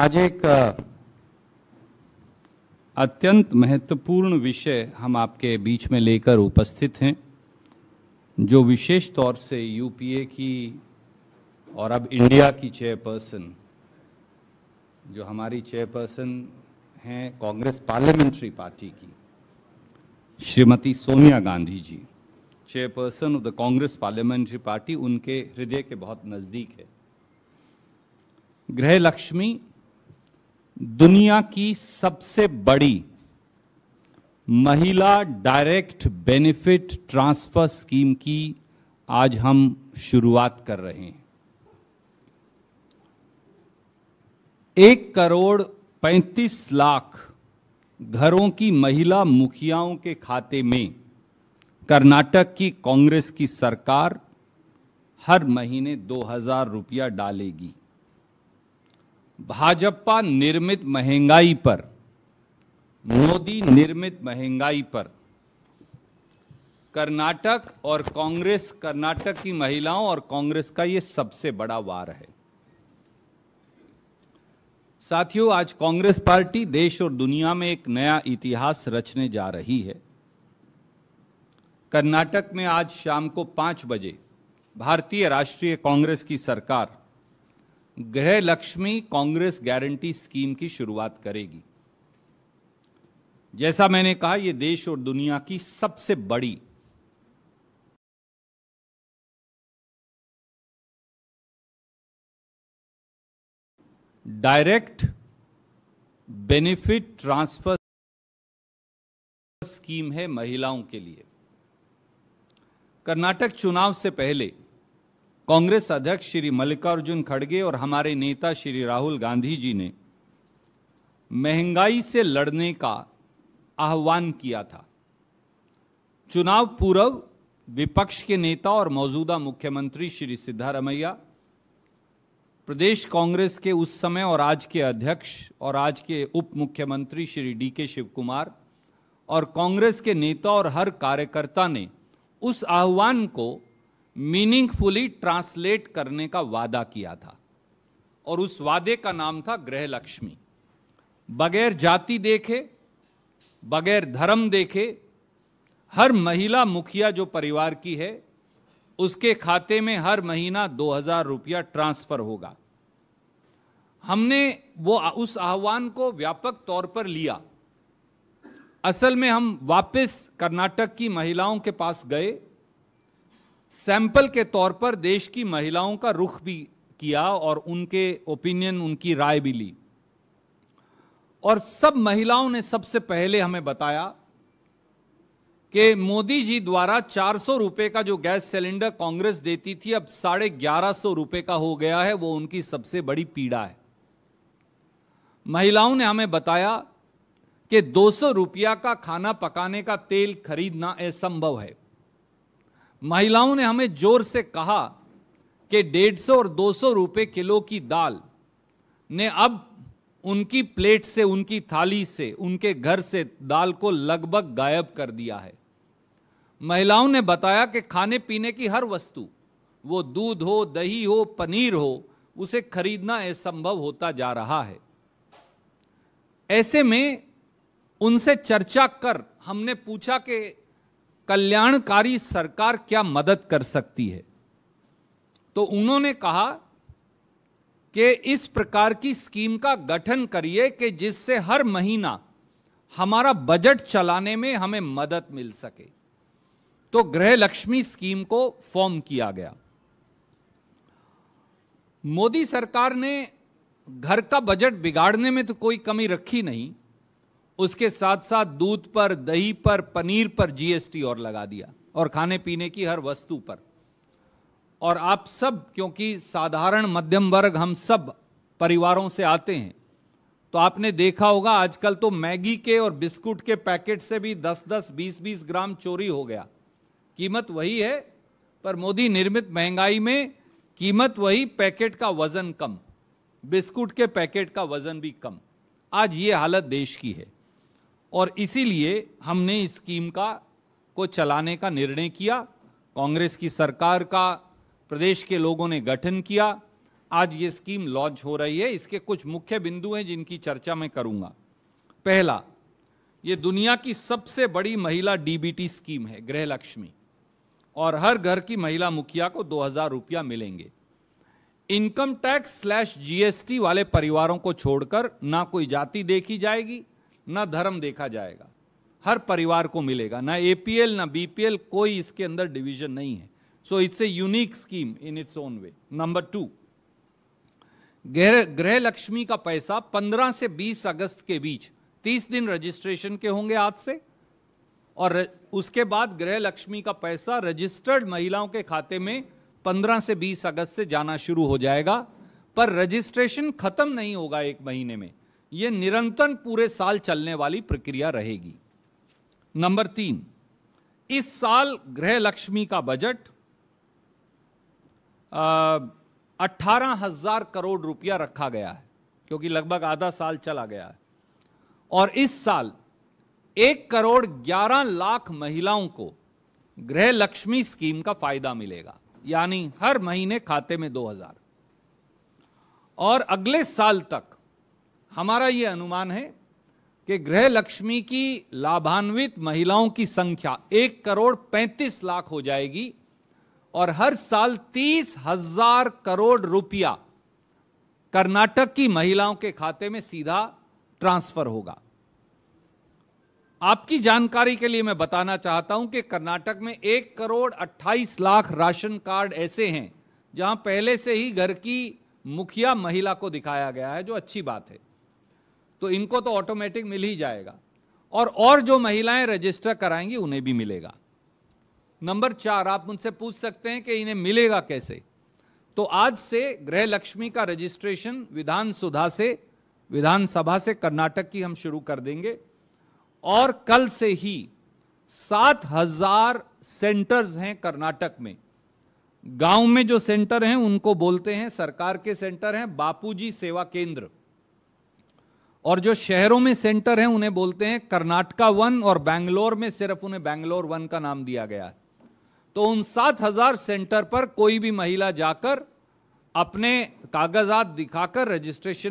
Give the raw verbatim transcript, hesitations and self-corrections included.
आज एक अत्यंत महत्वपूर्ण विषय हम आपके बीच में लेकर उपस्थित हैं, जो विशेष तौर से यूपीए की और अब इंडिया की चेयरपर्सन, जो हमारी चेयरपर्सन हैं कांग्रेस पार्लियामेंट्री पार्टी की, Shrimati Sonia Gandhi ji, chairperson of the Congress parliamentary party, उनके हृदय के बहुत नज़दीक है। गृह लक्ष्मी दुनिया की सबसे बड़ी महिला डायरेक्ट बेनिफिट ट्रांसफर स्कीम की आज हम शुरुआत कर रहे हैं। एक करोड़ पैंतीस लाख घरों की महिला मुखियाओं के खाते में कर्नाटक की कांग्रेस की सरकार हर महीने दो हजार रुपया डालेगी। भाजपा निर्मित महंगाई पर, मोदी निर्मित महंगाई पर कर्नाटक और कांग्रेस, कर्नाटक की महिलाओं और कांग्रेस का ये सबसे बड़ा वार है। साथियों, आज कांग्रेस पार्टी देश और दुनिया में एक नया इतिहास रचने जा रही है। कर्नाटक में आज शाम को पाँच बजे भारतीय राष्ट्रीय कांग्रेस की सरकार गृह लक्ष्मी कांग्रेस गारंटी स्कीम की शुरुआत करेगी। जैसा मैंने कहा, यह देश और दुनिया की सबसे बड़ी डायरेक्ट बेनिफिट ट्रांसफर स्कीम है महिलाओं के लिए। कर्नाटक चुनाव से पहले कांग्रेस अध्यक्ष श्री मल्लिकार्जुन खड़गे और हमारे नेता श्री राहुल गांधी जी ने महंगाई से लड़ने का आह्वान किया था। चुनाव पूर्व विपक्ष के नेता और मौजूदा मुख्यमंत्री श्री सिद्धारमैया, प्रदेश कांग्रेस के उस समय और आज के अध्यक्ष और आज के उप मुख्यमंत्री श्री डी के शिव कुमार और कांग्रेस के नेता और हर कार्यकर्ता ने उस आह्वान को मीनिंगफुली ट्रांसलेट करने का वादा किया था, और उस वादे का नाम था गृह लक्ष्मी। बगैर जाति देखे, बगैर धर्म देखे, हर महिला मुखिया जो परिवार की है उसके खाते में हर महीना दो हजार रुपया ट्रांसफर होगा। हमने वो उस आह्वान को व्यापक तौर पर लिया। असल में हम वापस कर्नाटक की महिलाओं के पास गए, सैंपल के तौर पर देश की महिलाओं का रुख भी किया और उनके ओपिनियन, उनकी राय भी ली, और सब महिलाओं ने सबसे पहले हमें बताया कि मोदी जी द्वारा चार सौ रुपये का जो गैस सिलेंडर कांग्रेस देती थी, अब साढ़े ग्यारह सौ रुपये का हो गया है। वो उनकी सबसे बड़ी पीड़ा है। महिलाओं ने हमें बताया कि दो सौ रुपया का खाना पकाने का तेल खरीदना असंभव है। महिलाओं ने हमें जोर से कहा कि डेढ़ सौ और दो सौ रुपये किलो की दाल ने अब उनकी प्लेट से, उनकी थाली से, उनके घर से दाल को लगभग गायब कर दिया है। महिलाओं ने बताया कि खाने पीने की हर वस्तु, वो दूध हो, दही हो, पनीर हो, उसे खरीदना असंभव होता जा रहा है। ऐसे में उनसे चर्चा कर हमने पूछा कि कल्याणकारी सरकार क्या मदद कर सकती है, तो उन्होंने कहा कि इस प्रकार की स्कीम का गठन करिए कि जिससे हर महीना हमारा बजट चलाने में हमें मदद मिल सके। तो गृह लक्ष्मी स्कीम को फॉर्म किया गया। मोदी सरकार ने घर का बजट बिगाड़ने में तो कोई कमी रखी नहीं, उसके साथ साथ दूध पर, दही पर, पनीर पर जीएसटी और लगा दिया, और खाने पीने की हर वस्तु पर। और आप सब, क्योंकि साधारण मध्यम वर्ग हम सब परिवारों से आते हैं, तो आपने देखा होगा आजकल तो मैगी के और बिस्कुट के पैकेट से भी दस दस बीस बीस ग्राम चोरी हो गया। कीमत वही है, पर मोदी निर्मित महंगाई में कीमत वही, पैकेट का वजन कम, बिस्कुट के पैकेट का वजन भी कम। आज ये हालत देश की है, और इसीलिए हमने इस स्कीम का को चलाने का निर्णय किया। कांग्रेस की सरकार का प्रदेश के लोगों ने गठन किया। आज ये स्कीम लॉन्च हो रही है। इसके कुछ मुख्य बिंदु हैं जिनकी चर्चा मैं करूंगा। पहला, ये दुनिया की सबसे बड़ी महिला डीबीटी स्कीम है, गृह लक्ष्मी, और हर घर की महिला मुखिया को दो हजार रुपया मिलेंगे। इनकम टैक्स स्लैश जीएसटी वाले परिवारों को छोड़कर ना कोई जाति देखी जाएगी, ना धर्म देखा जाएगा, हर परिवार को मिलेगा, ना एपीएल ना बीपीएल, कोई इसके अंदर डिवीजन नहीं है। So it's a unique scheme in its own way. Number two, Griha Lakshmi का पैसा पंद्रह से बीस अगस्त के बीच, तीस दिन रजिस्ट्रेशन के होंगे आज से, और उसके बाद गृह लक्ष्मी का पैसा रजिस्टर्ड महिलाओं के खाते में पंद्रह से बीस अगस्त से जाना शुरू हो जाएगा। पर रजिस्ट्रेशन खत्म नहीं होगा एक महीने में, यह निरंतर पूरे साल चलने वाली प्रक्रिया रहेगी। नंबर तीन, इस साल गृह लक्ष्मी का बजट अट्ठारह हजार करोड़ रुपया रखा गया है, क्योंकि लगभग आधा साल चला गया है। और इस साल एक करोड़ ग्यारह लाख महिलाओं को गृह लक्ष्मी स्कीम का फायदा मिलेगा, यानी हर महीने खाते में दो हजार। और अगले साल तक हमारा यह अनुमान है कि गृह लक्ष्मी की लाभान्वित महिलाओं की संख्या एक करोड़ पैंतीस लाख हो जाएगी, और हर साल तीस हजार करोड़ रुपया कर्नाटक की महिलाओं के खाते में सीधा ट्रांसफर होगा। आपकी जानकारी के लिए मैं बताना चाहता हूं कि कर्नाटक में एक करोड़ अट्ठाईस लाख राशन कार्ड ऐसे हैं जहां पहले से ही घर की मुखिया महिला को दिखाया गया है, जो अच्छी बात है, तो इनको तो ऑटोमेटिक मिल ही जाएगा, और और जो महिलाएं रजिस्टर कराएंगी उन्हें भी मिलेगा। नंबर चार, आप मुझसे पूछ सकते हैं कि इन्हें मिलेगा कैसे, तो आज से गृह लक्ष्मी का रजिस्ट्रेशन विधान सुधा से विधानसभा से कर्नाटक की हम शुरू कर देंगे, और कल से ही सात हजार सेंटर्स हैं कर्नाटक में। गांव में जो सेंटर हैं उनको बोलते हैं सरकार के सेंटर हैं बापूजी सेवा केंद्र, और जो शहरों में सेंटर हैं उन्हें बोलते हैं कर्नाटका वन, और बैंगलोर में सिर्फ उन्हें बैंगलोर वन का नाम दिया गया है। तो उन सात हजार सेंटर पर कोई भी महिला जाकर अपने कागजात दिखाकर रजिस्ट्रेशन